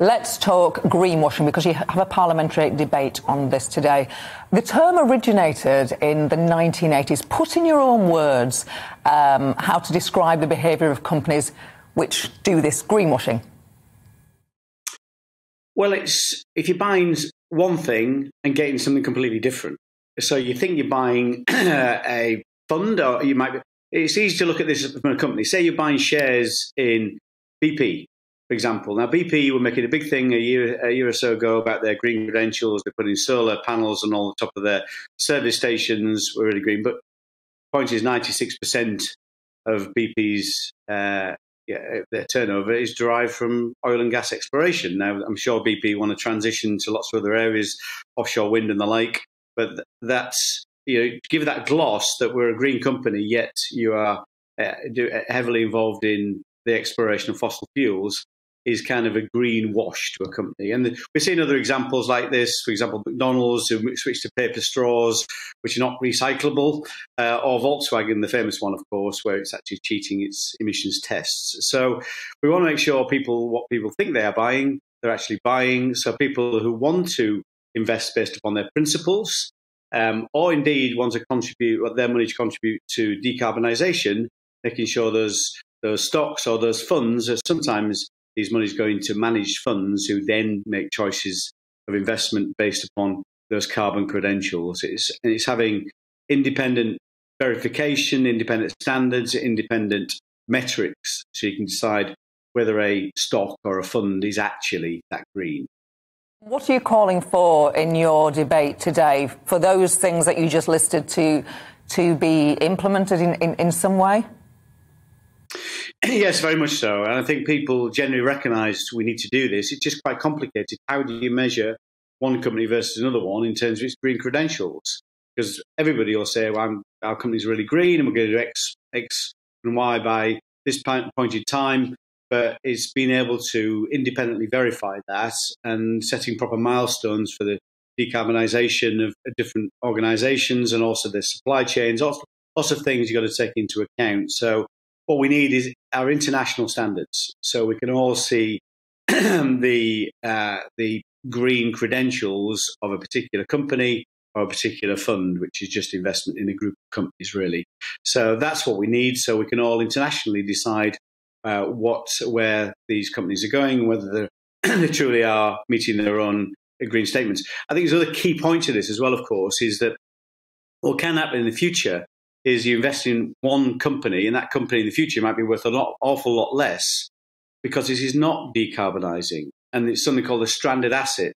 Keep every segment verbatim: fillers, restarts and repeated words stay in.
Let's talk greenwashing, because you have a parliamentary debate on this today. The term originated in the nineteen eighties. Put in your own words um, how to describe the behaviour of companies which do this greenwashing. Well, it's if you're buying one thing and getting something completely different. So you think you're buying a fund, or you might be, it's easy to look at this from a company. Say you're buying shares in B P. For example, now B P were making a big thing a year, a year or so ago about their green credentials. They're putting solar panels on all the top of their service stations. We're really green. But the point is ninety-six percent of B P's uh, yeah, their turnover is derived from oil and gas exploration. Now, I'm sure B P want to transition to lots of other areas, offshore wind and the like. But that's, you know, give that gloss that we're a green company, yet you are uh, do, uh, heavily involved in the exploration of fossil fuels. Is kind of a green wash to a company. And we're seeing other examples like this, for example, McDonald's, who switched to paper straws, which are not recyclable, uh, or Volkswagen, the famous one, of course, where it's actually cheating its emissions tests. So we want to make sure people, what people think they are buying, they're actually buying. So people who want to invest based upon their principles, um, or indeed want to contribute, want their money to contribute to decarbonisation, making sure those, those stocks or those funds are sometimes these money's going to managed funds who then make choices of investment based upon those carbon credentials. It's, and it's having independent verification, independent standards, independent metrics, so you can decide whether a stock or a fund is actually that green. What are you calling for in your debate today for those things that you just listed to, to be implemented in, in, in some way? Yes, very much so. And I think people generally recognise we need to do this. It's just quite complicated. How do you measure one company versus another one in terms of its green credentials? Because everybody will say, well, I'm, our company's really green and we're going to do X, X and Y by this point in time. But it's being able to independently verify that and setting proper milestones for the decarbonisation of different organisations and also their supply chains. Lots, lots of things you've got to take into account. So what we need is our international standards, so we can all see the uh, the green credentials of a particular company or a particular fund, which is just investment in a group of companies, really. So that's what we need, so we can all internationally decide uh, what where these companies are going and whether they truly are meeting their own green statements. I think there's another key point to this as well, of course, is that what can happen in the future is you invest in one company, and that company in the future might be worth an awful lot less because this is not decarbonising, and it's something called a stranded asset.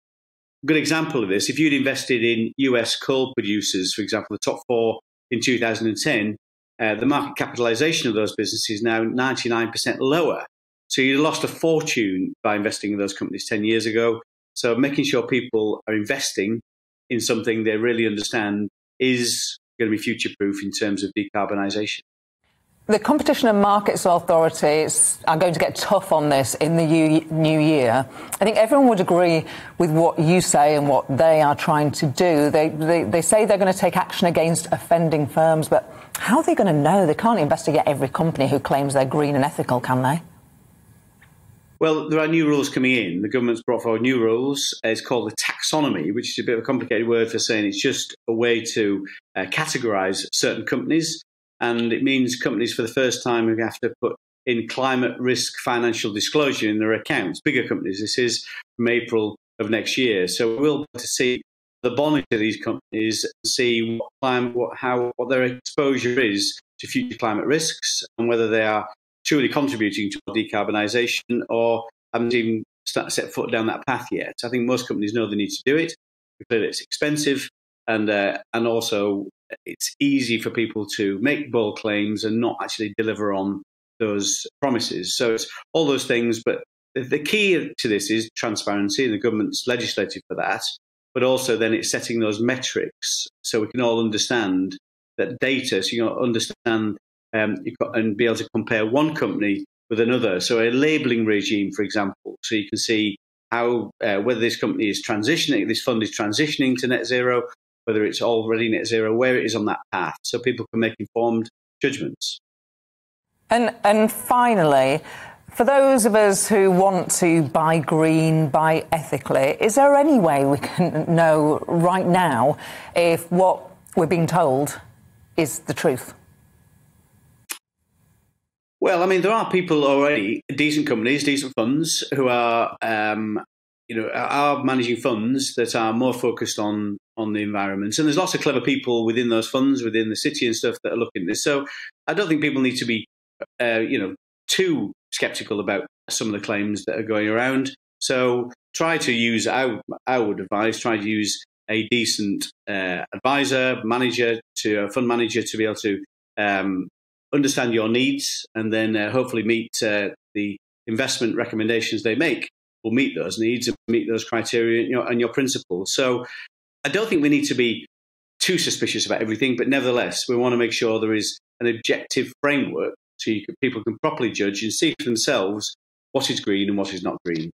A good example of this, if you'd invested in U S coal producers, for example, the top four in two thousand ten, uh, the market capitalisation of those businesses is now ninety-nine percent lower. So you lost a fortune by investing in those companies ten years ago. So making sure people are investing in something they really understand is going to be future-proof in terms of decarbonisation. The Competition and Markets Authority are going to get tough on this in the new year. I think everyone would agree with what you say and what they are trying to do. They, they, they say they're going to take action against offending firms, but how are they going to know? They can't investigate every company who claims they're green and ethical, can they? Well, there are new rules coming in. The government's brought forward new rules. It's called the taxonomy, which is a bit of a complicated word for saying it's just a way to uh, categorise certain companies. And it means companies for the first time who have to put in climate risk financial disclosure in their accounts, bigger companies. This is from April of next year. So we'll be able to see the bonnet of these companies and see what, climate, what, how, what their exposure is to future climate risks and whether they are truly contributing to decarbonisation, or haven't even started to set foot down that path yet. I think most companies know they need to do it. Clearly, it's expensive, and uh, and also it's easy for people to make bold claims and not actually deliver on those promises. So it's all those things. But the key to this is transparency, and the government's legislated for that. But also, then it's setting those metrics so we can all understand that data, so you can understand. Um, you've got, and be able to compare one company with another. So a labelling regime, for example, so you can see how uh, whether this company is transitioning, this fund is transitioning to net zero, whether it's already net zero, where it is on that path, so people can make informed judgments. And, and finally, For those of us who want to buy green, buy ethically, is there any way we can know right now if what we're being told is the truth? Well, I mean, there are people already, decent companies, decent funds, who are, um, you know, are managing funds that are more focused on on the environment. And there's lots of clever people within those funds, within the city and stuff, that are looking at this. So I don't think people need to be, uh, you know, too skeptical about some of the claims that are going around. So try to use, I, I would advise, try to use a decent uh, advisor, manager, to a fund manager to be able to um, understand your needs, and then uh, hopefully meet uh, the investment recommendations they make will meet those needs and meet those criteria, you know, and your principles. So I don't think we need to be too suspicious about everything, but nevertheless, we want to make sure there is an objective framework so you can, people can properly judge and see for themselves what is green and what is not green.